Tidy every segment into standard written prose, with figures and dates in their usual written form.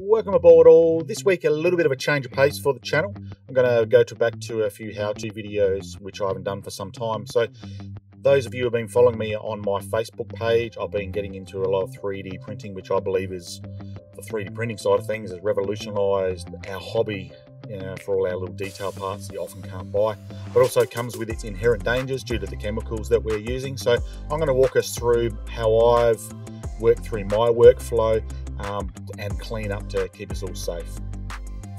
Welcome aboard all. This week a little bit of a change of pace for the channel. I'm going to go back to a few how-to videos which I haven't done for some time. So those of you who have been following me on my Facebook page, I've been getting into a lot of 3D printing, which I believe is the 3D printing side of things has revolutionized our hobby, you know, for all our little detail parts that you often can't buy, but also comes with its inherent dangers due to the chemicals that we're using. So I'm going to walk us through how I've worked through my workflow and clean up to keep us all safe.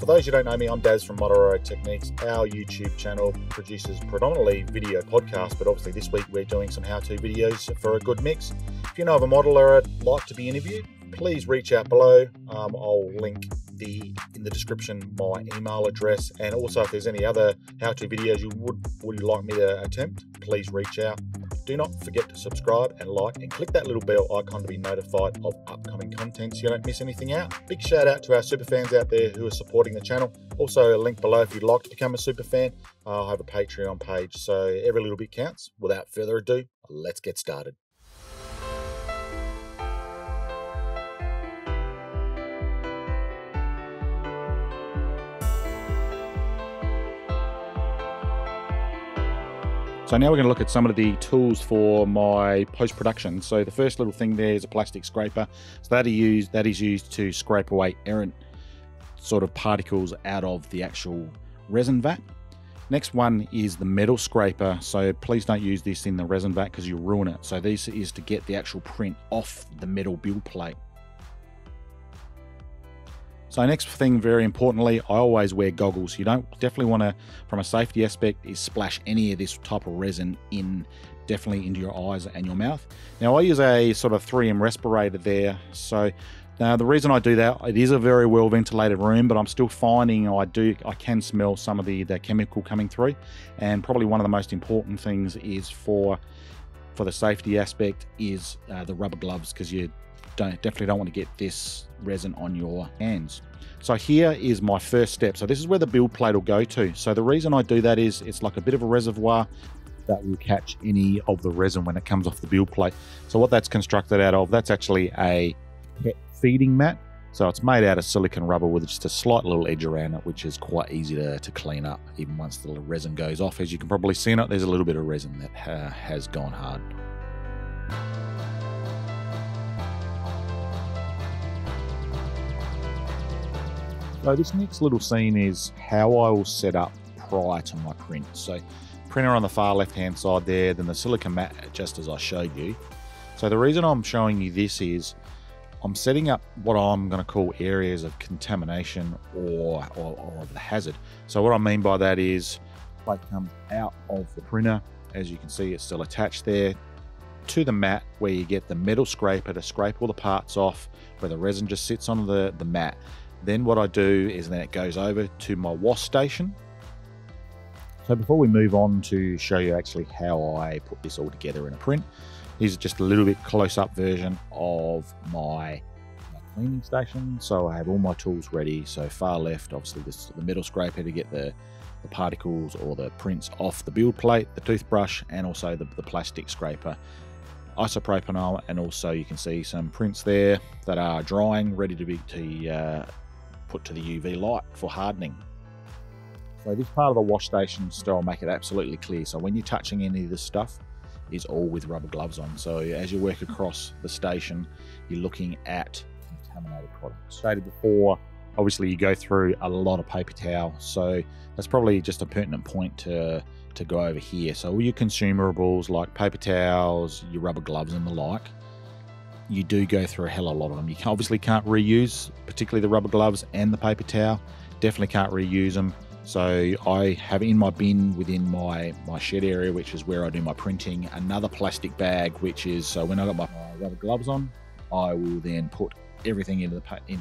For those who don't know me, I'm Daz from Model Railroad Techniques. Our YouTube channel produces predominantly video podcasts, but obviously this week we're doing some how-to videos for a good mix. If you know of a modeler I'd like to be interviewed, please reach out below. I'll link in the description my email address, and also if there's any other how-to videos you would like me to attempt, please reach out. Do not forget to subscribe and like and click that little bell icon to be notified of upcoming content so you don't miss anything out. Big shout out to our super fans out there who are supporting the channel. Also a link below if you'd like to become a super fan. I have a Patreon page, so every little bit counts. Without further ado, let's get started. So now we're going to look at some of the tools for my post-production. So the first little thing there is a plastic scraper. So that is used to scrape away errant sort of particles out of the actual resin vat. Next one is the metal scraper. So please don't use this in the resin vat because you'll ruin it. So this is to get the actual print off the metal build plate. So next thing, very importantly, I always wear goggles. You don't definitely want to, from a safety aspect, is splash any of this type of resin in, definitely into your eyes and your mouth. Now I use a sort of 3M respirator there. So now the reason I do that, it is a very well ventilated room, but I'm still finding I can smell some of the chemical coming through. And probably one of the most important things is for the safety aspect is the rubber gloves, because you definitely don't want to get this resin on your hands. So here is my first step. So this is where the build plate will go to. So the reason I do that is it's like a bit of a reservoir that will catch any of the resin when it comes off the build plate. So what that's constructed out of, that's actually a pet feeding mat. So it's made out of silicone rubber with just a slight little edge around it, which is quite easy to clean up even once the resin goes off. As you can probably see in it, there's a little bit of resin that has gone hard. So this next little scene is how I will set up prior to my print. So printer on the far left hand side there, then the silicone mat just as I showed you. So the reason I'm showing you this is I'm setting up what I'm going to call areas of contamination or of the hazard. So what I mean by that is the plate comes out of the printer. As you can see, it's still attached there to the mat, where you get the metal scraper to scrape all the parts off where the resin just sits on the mat. Then what I do is then it goes over to my wash station. So before we move on to show you actually how I put this all together in a print, here's just a little bit close-up version of my cleaning station. So I have all my tools ready. So far left, obviously this is the metal scraper to get the particles or the prints off the build plate, the toothbrush, and also the plastic scraper. Isopropanol, and also you can see some prints there that are drying, ready to be put to the UV light for hardening. So this part of the wash station still make it absolutely clear. So when you're touching any of this stuff, is all with rubber gloves on. So as you work across the station, you're looking at contaminated products. Stated before, obviously you go through a lot of paper towel. So that's probably just a pertinent point to go over here. So all your consumables like paper towels, your rubber gloves and the like, you do go through a hell of a lot of them. You obviously can't reuse, particularly the rubber gloves and the paper towel. Definitely can't reuse them. So I have in my bin within my shed area, which is where I do my printing, another plastic bag, which is, so when I got my rubber gloves on, I will then put everything into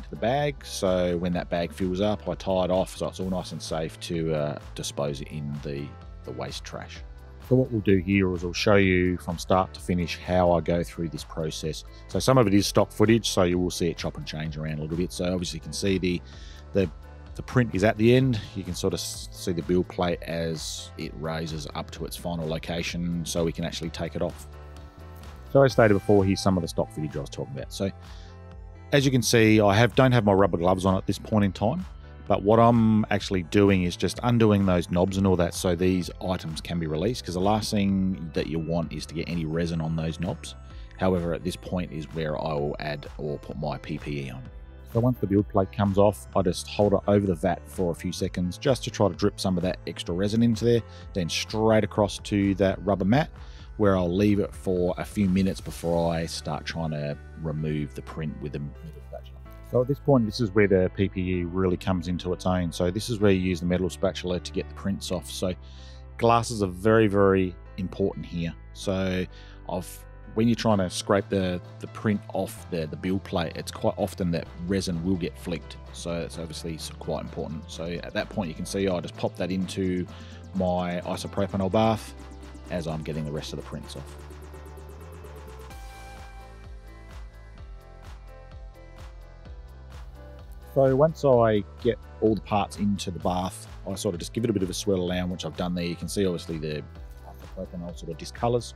the bag. So when that bag fills up, I tie it off, so it's all nice and safe to dispose it in the waste trash. So what we'll do here is I'll show you from start to finish how I go through this process. So some of it is stock footage, so you will see it chop and change around a little bit. So obviously you can see the print is at the end. You can sort of see the build plate as it raises up to its final location, so we can actually take it off. So I stated before, here's some of the stock footage I was talking about. So As you can see, I don't have my rubber gloves on at this point in time, but what I'm actually doing is just undoing those knobs and all that so these items can be released, because the last thing that you want is to get any resin on those knobs. However, at this point is where I will add or put my PPE on. So once the build plate comes off, I just hold it over the vat for a few seconds just to try to drip some of that extra resin into there, then straight across to that rubber mat, where I'll leave it for a few minutes before I start trying to remove the print with the metal spatula. So at this point, this is where the PPE really comes into its own. So this is where you use the metal spatula to get the prints off. So glasses are very, very important here. So when you're trying to scrape the print off the build plate, it's quite often that resin will get flicked. So it's obviously quite important. So at that point, you can see I just pop that into my isopropanol bath as I'm getting the rest of the prints off. So once I get all the parts into the bath, I sort of just give it a bit of a swirl around, which I've done there. You can see obviously the isopropanol sort of discolors.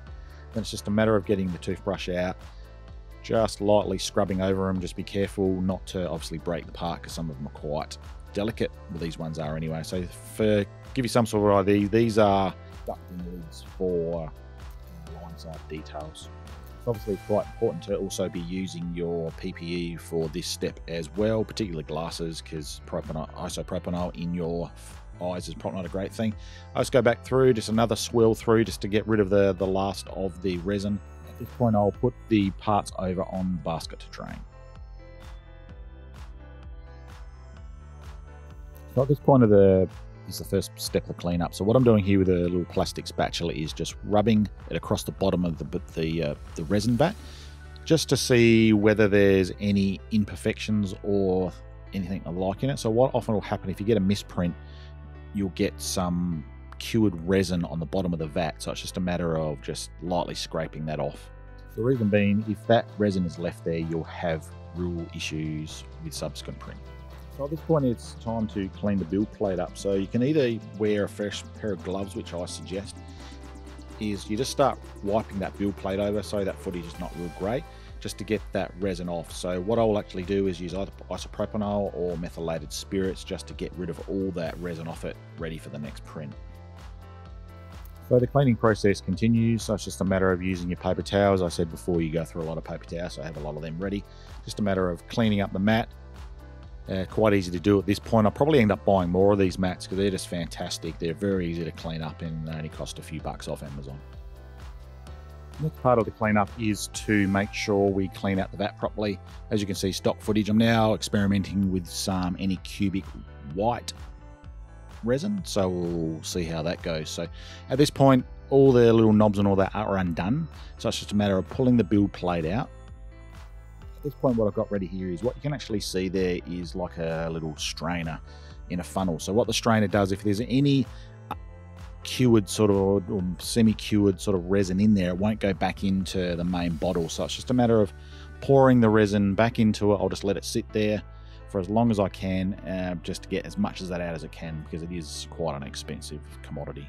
Then it's just a matter of getting the toothbrush out, just lightly scrubbing over them. Just be careful not to obviously break the part, because some of them are quite delicate, but these ones are anyway. So for give you some sort of idea, these are ducting lids for line side details. It's obviously quite important to also be using your PPE for this step as well, particularly glasses, because isopropanol in your eyes is probably not a great thing. I just go back through, just another swirl through, just to get rid of the last of the resin. At this point, I'll put the parts over on the basket to drain. So at this point of it's the first step of the cleanup. So what I'm doing here with a little plastic spatula is just rubbing it across the bottom of the resin vat, just to see whether there's any imperfections or anything alike in it. So what often will happen, if you get a misprint, you'll get some cured resin on the bottom of the vat. So it's just a matter of just lightly scraping that off. The reason being, if that resin is left there, you'll have real issues with subsequent print. So at this point, it's time to clean the build plate up. So you can either wear a fresh pair of gloves, which I suggest, is you just start wiping that build plate over, so that footage is not real great, just to get that resin off. So what I will actually do is use either isopropanol or methylated spirits just to get rid of all that resin off it, ready for the next print. So the cleaning process continues. So it's just a matter of using your paper towels. I said before, you go through a lot of paper towels, so I have a lot of them ready. Just a matter of cleaning up the mat. Quite easy to do at this point. I'll probably end up buying more of these mats because they're just fantastic. They're very easy to clean up and they only cost a few bucks off Amazon. Next part of the cleanup is to make sure we clean out the vat properly. As you can see, stock footage. I'm now experimenting with some Anycubic white resin, so we'll see how that goes. So at this point, all the little knobs and all that are undone. So it's just a matter of pulling the build plate out. At this point, what I've got ready here is what you can actually see there is like a little strainer in a funnel. So what the strainer does, if there's any cured sort of or semi-cured sort of resin in there, it won't go back into the main bottle. So it's just a matter of pouring the resin back into it. I'll just let it sit there for as long as I can, just to get as much of that out as I can, because it is quite an expensive commodity.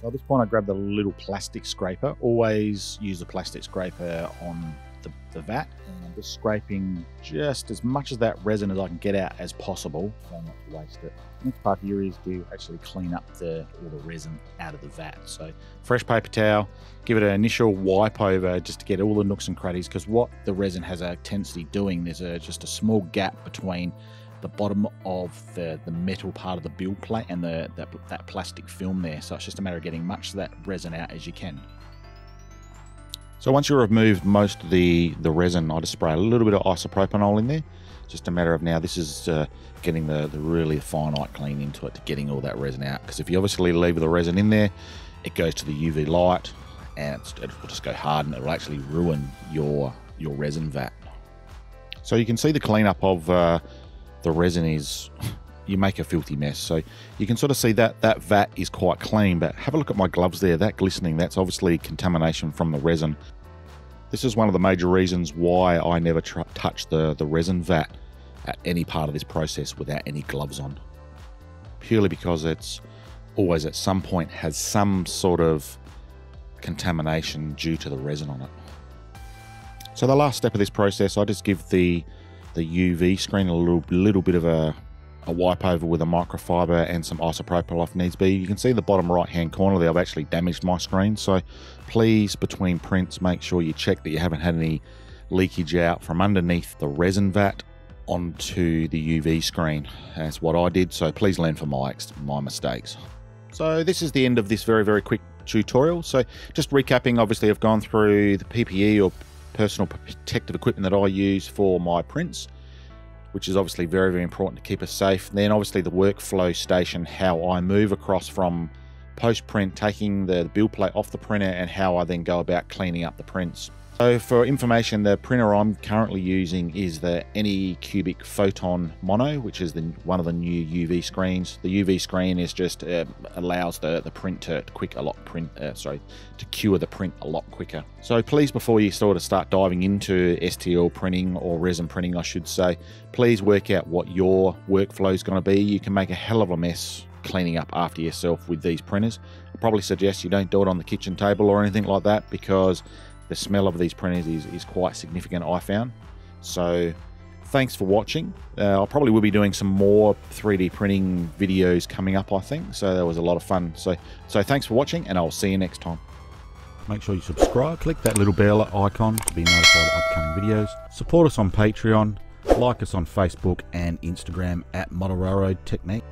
So at this point, I grabbed the little plastic scraper. Always use the plastic scraper on the vat, and I'm just scraping just as much of that resin as I can get out as possible, so not to waste it. Next part here is to actually clean up all the resin out of the vat. So fresh paper towel, give it an initial wipe over just to get all the nooks and crannies, because what the resin has a tendency doing, there's just a small gap between the bottom of the metal part of the build plate and that plastic film there. So it's just a matter of getting much of that resin out as you can. So once you've removed most of the resin, I just spray a little bit of isopropanol in there. Just a matter of now, this is getting the really finite clean into it, to getting all that resin out. Because if you obviously leave the resin in there, it goes to the UV light and it will just go hard, and it will actually ruin your resin vat. So you can see the cleanup of the resin is, you make a filthy mess. So you can sort of see that vat is quite clean, but have a look at my gloves there, that glistening, that's obviously contamination from the resin. This is one of the major reasons why I never touch the resin vat at any part of this process without any gloves on. Purely because it's always at some point has some sort of contamination due to the resin on it. So the last step of this process, I just give the the UV screen, a little bit of a wipe over with a microfiber and some isopropyl if needs be. You can see in the bottom right hand corner there I've actually damaged my screen, so please between prints make sure you check that you haven't had any leakage out from underneath the resin vat onto the UV screen. That's what I did, so please learn from my mistakes. So this is the end of this very quick tutorial. So just recapping, obviously I've gone through the PPE or personal protective equipment that I use for my prints, which is obviously very important to keep us safe. And then obviously the workflow station, how I move across from post-print, taking the build plate off the printer, and how I then go about cleaning up the prints. So for information, the printer I'm currently using is the AnyCubic Photon Mono, which is one of the new UV screens. The UV screen is just allows the print to cure the print a lot quicker. So please, before you sort of start diving into STL printing or resin printing, I should say, please work out what your workflow is going to be. You can make a hell of a mess cleaning up after yourself with these printers. I probably suggest you don't do it on the kitchen table or anything like that, because the smell of these printers is quite significant, I found. So thanks for watching. I probably will be doing some more 3D printing videos coming up, I think. So that was a lot of fun. So thanks for watching, and I'll see you next time. Make sure you subscribe, click that little bell icon to be notified of upcoming videos. Support us on Patreon, like us on Facebook and Instagram at Model Railroad Techniques.